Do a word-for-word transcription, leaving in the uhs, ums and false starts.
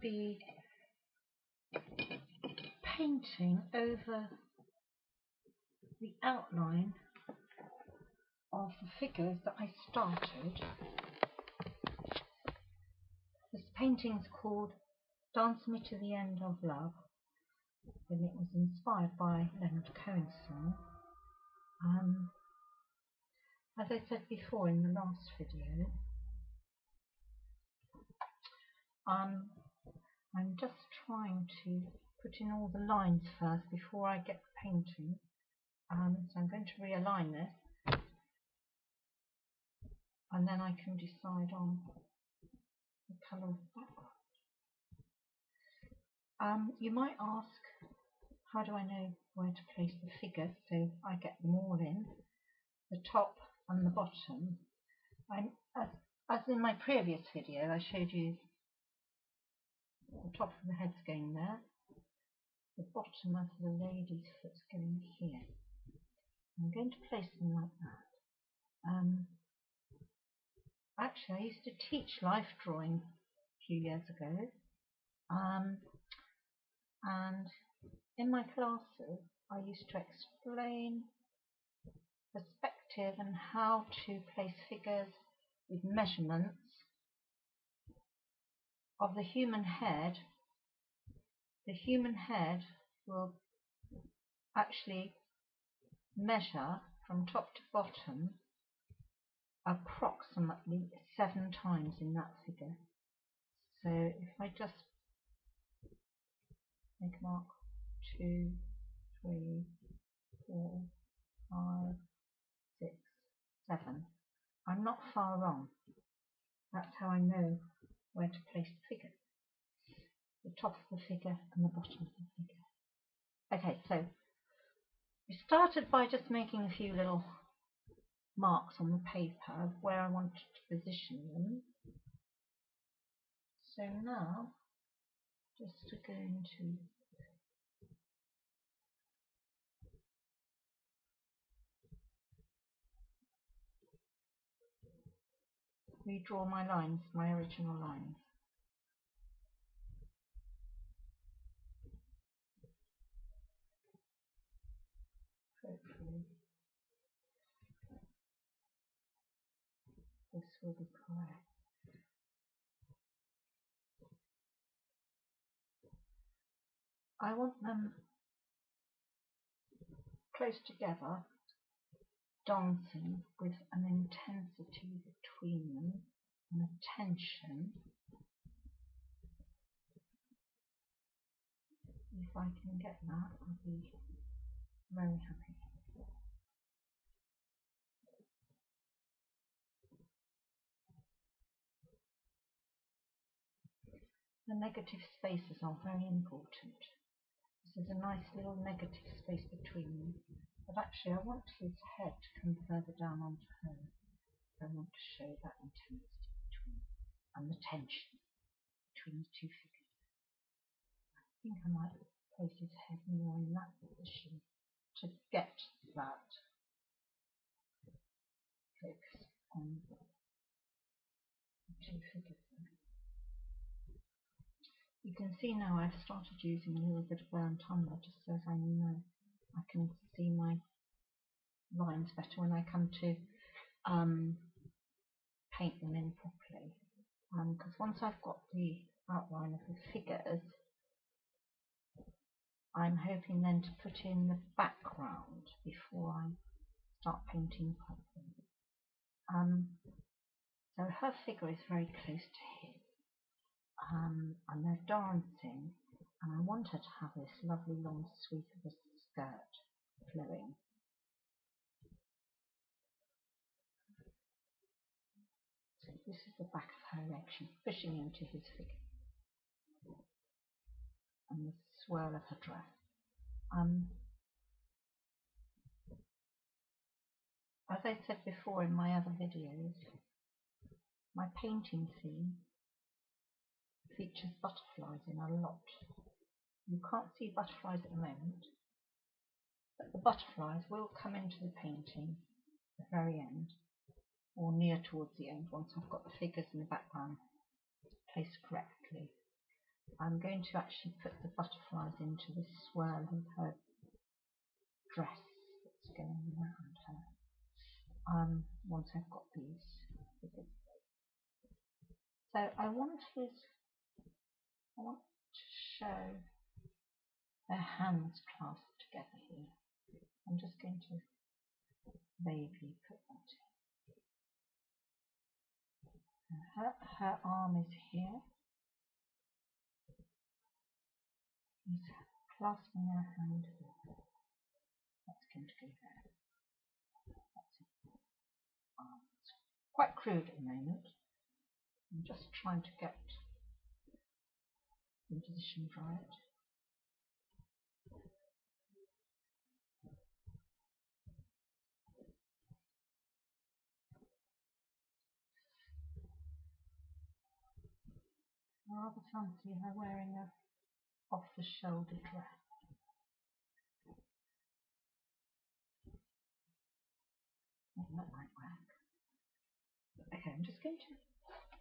be painting over the outline of the figures that I started. This painting's called Dance Me To The End Of Love, and it was inspired by Leonard Cohen's song. Um, as I said before in the last video, um, I'm just trying to put in all the lines first before I get the painting. Um, so I'm going to realign this, and then I can decide on the colour of the background. Um, you might ask, how do I know where to place the figures so I get them all in, the top and the bottom? I'm, as, as in my previous video, I showed you the top of the head's going there, the bottom of the lady's foot's going here. I'm going to place them like that. Um, actually, I used to teach life drawing a few years ago. Um, and in my classes I used to explain perspective and how to place figures with measurements of the human head. The human head will actually measure from top to bottom approximately seven times in that figure. So if I just make a mark, two, three, four, five, six, seven. I'm not far wrong. That's how I know where to place the figure. The top of the figure and the bottom of the figure. Okay, so we started by just making a few little marks on the paper of where I wanted to position them. So now, just to go into redraw my lines, my original lines. Hopefully this will be correct. I want them close together, dancing with an intensity between them and a tension. If I can get that, I'll be very happy. The negative spaces are very important. There's a nice little negative space between them, but actually I want his head to come further down onto her. I want to show that intensity between and the tension between the two figures. I think I might place his head more in that position to get that focus on the two figures. You can see now I've started using a little bit of brown tumbler just so I know I can see my lines better when I come to um, paint them in properly. Because um, once I've got the outline of the figures, I'm hoping then to put in the background before I start painting properly. Um, so her figure is very close to his. Um, and they're dancing, and I want her to have this lovely long sweep of the skirt flowing. So this is the back of her leg, she's pushing into his figure, and the swirl of her dress. Um, as I said before in my other videos, my painting scene features butterflies in a lot. You can't see butterflies at the moment, but the butterflies will come into the painting at the very end, or near towards the end, once I've got the figures in the background placed correctly. I'm going to actually put the butterflies into the swirl of her dress that's going around her, um, once I've got these. So I want his, I want to show their hands clasped together here. I'm just going to vaguely put that in. Her, her arm is here. He's clasping her hand here. That's going to go there. That's it. Um, it's quite crude at the moment. I'm just trying to get the position right. Rather fancy her wearing a off-the-shoulder dress. Doesn't look like work. Okay, I'm just going to